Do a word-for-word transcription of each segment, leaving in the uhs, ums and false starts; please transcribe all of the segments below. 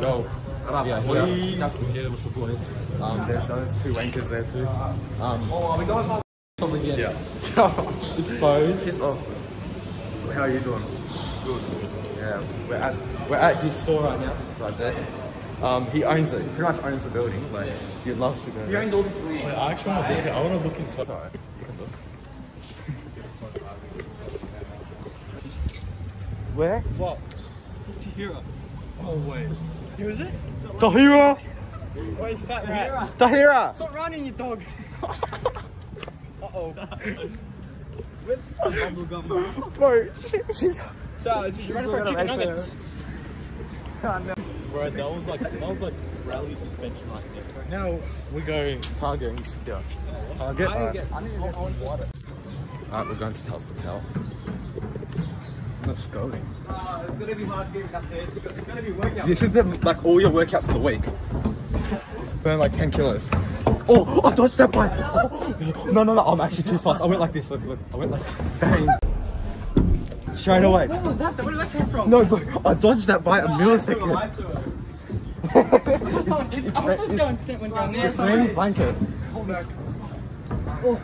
Go. Yeah, please. Here with the boys. Um, there's, there's two anchors there too. Um, oh, we going past something yet? Yeah. Exposed. Piss off. How are you doing? Good. Yeah, we're at we're at his store right now. Right there. Um, he owns it. He pretty much owns the building. Like, you'd love to go. He owns all the building. I actually want to look. I want to look inside. Sorry. Where? What? It's Tahira. Oh wait. Who is it? Tahira! Wait, fat rat. Tahira! Stop running, you dog! Uh oh. Bro, she's... So, she's running for chicken nuggets. Oh, no. Bro, that was like, that was like rally suspension like that. Right now, we're going target. Yeah. Target? Alright, right, we're going to Tel's to Tell. Let's go. Uh, it's gonna be hard getting up there. It's gonna, it's gonna be workout. This is the, like all your workout for the week. Burn like ten kilos. Oh, I dodged that bike. Oh, no, no, no, I'm actually too fast. I went like this. Look, look. I went like bang. Straight away. What was that? Where did that come from? No, bro, I dodged that by no, a millisecond. I threw it. I thought someone did it. I thought someone sent one down there. It's raining blanket. Hold back. Oh,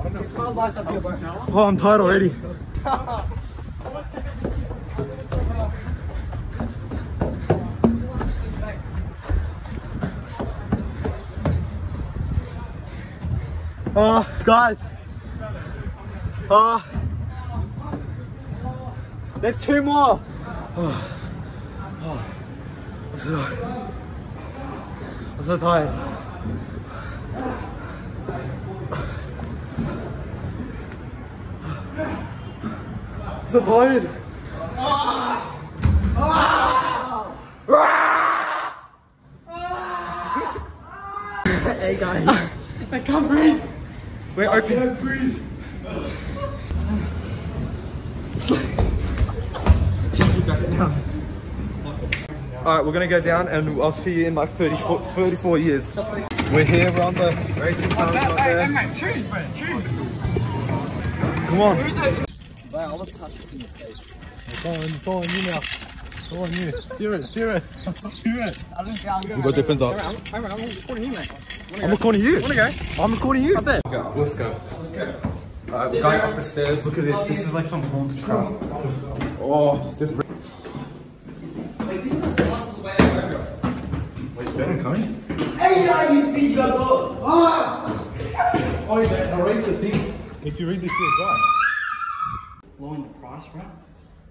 I don't know. It's hard lights up here, bro. Oh, I'm tired already. Oh, guys. Oh. There's two more. Oh. Oh. I'm so, I'm so tired. I'm so tired. Oh. Oh. Oh. Hey guys, I can't breathe. We're I open. Can't breathe. Alright, we're gonna go down and I'll see you in like thirty-four years. We're here, we're on the racing car. Hey, hey, mate, choose, bro, choose. Come on. Wow, I want to touch this in the face. It's all on, it's all on you now. It's all on you. Steer it, steer it. Steer it. I'll just go, I'll go. We've got different dogs. I'm recording you, mate. I'm recording you. Wanna go? I'm recording you. I bet. Go, let's go. Let's go. Alright, we're going up the stairs. Look at this. This is like some haunted crap. Oh, this. Oh yeah, I raised the thing. If you read this, you'll die. Lowering the price, right?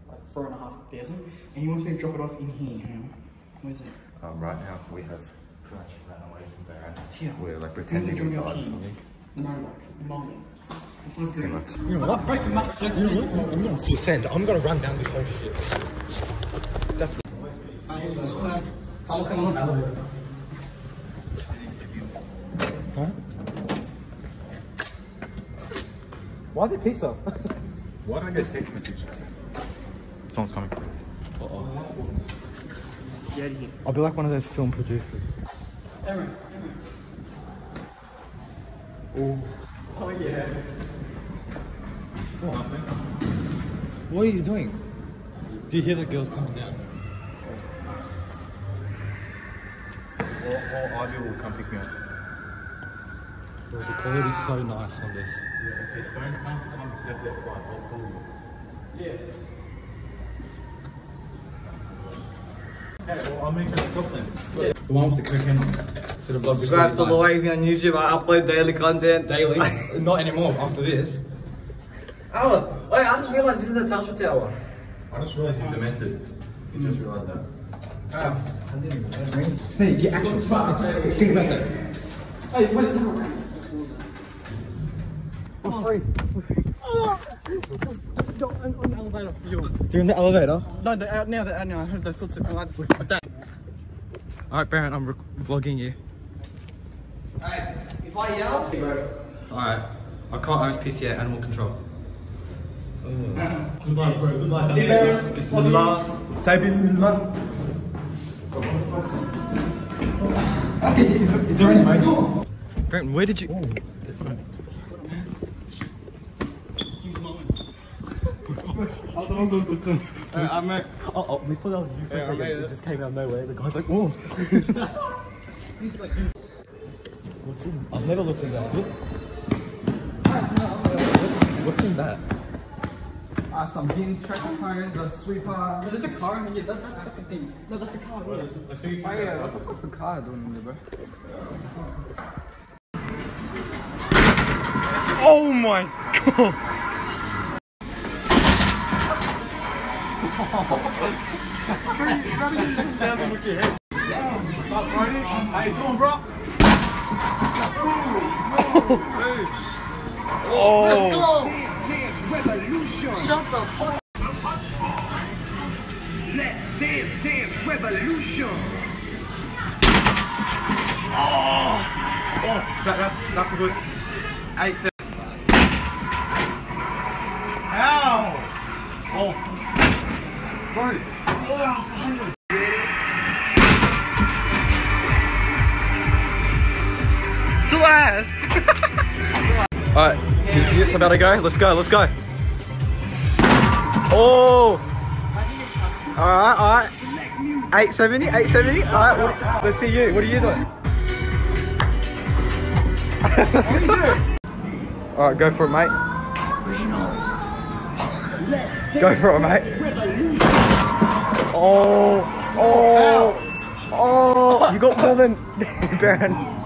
Like four and a half thousand. And he wants me to drop it off in here. Where's it? Um, right now we have pretty much ran away from Baron. Yeah. We're like pretending we died or something. No, like moment. It's too much. You know what? Break him up. You know what? I'm gonna descend. I'm gonna run down this whole shit. Definitely. Someone's gonna look at it. Huh? Why is it pizza? Why did I get a text message? Someone's coming. Uh oh. Get out of here. I'll be like one of those film producers. Aaron. Oh. Oh yeah. What? Nothing. What are you doing? Do you hear the girls coming down? Or, or Ivy will come pick me up. Oh, the quality is so nice on this. Yeah, okay, don't come to come except that fight, I'll call you. Yeah. Hey, well, I'll make sure to stop them. Yeah. The one with the cocaine on it. Subscribe to Loravy on YouTube, I upload daily content. Daily? Not anymore, after this. Oh, wait, I just realised this is a Tasha Tower. I just realised you're demented. If you mm. just realised that. Oh, I didn't realize. Hey, get action. Think about that. Hey, what is that? Free. Oh. You're on the elevator. You're in the elevator? No, they're out now. They're out now. I heard their footsteps. Alright, Baron, I'm vlogging you. Alright, if I yell. Alright, I can't O S P C A animal control. Oh. Good luck, bro. Good luck. See you, Baron. Bismillah. Say Bismillah. Is there any mango? Baron, where did you. Oh. I meant, oh, oh, we thought that was you for yeah, a second. It just came out of nowhere. The guy's like, whoa. What's in? I've never looked in that. Look. What's in that? Uh, some bins, tractor cones, a sweeper. There's a car in here. That, that, that's the thing. No, that's a car. Well, that's, that's you oh, yeah. What the fuck is a car doing in there, bro? Oh my god! What's up, Brody? How you doing, bro? Oh! Let's go! Revolution! Shut the fuck up! Let's dance, dance, revolution! Oh! Oh, that, that's, that's good. I think. Ow! Oh! Brody! Oh, that's one hundred! Alright, he's about to go. Let's go, let's go. Oh! Alright, alright. eight seventy, eight seventy. Alright, let's see you. What are you doing? Alright, go for it, mate. Go for it, mate. Oh! Oh! Oh! You got more than Baron.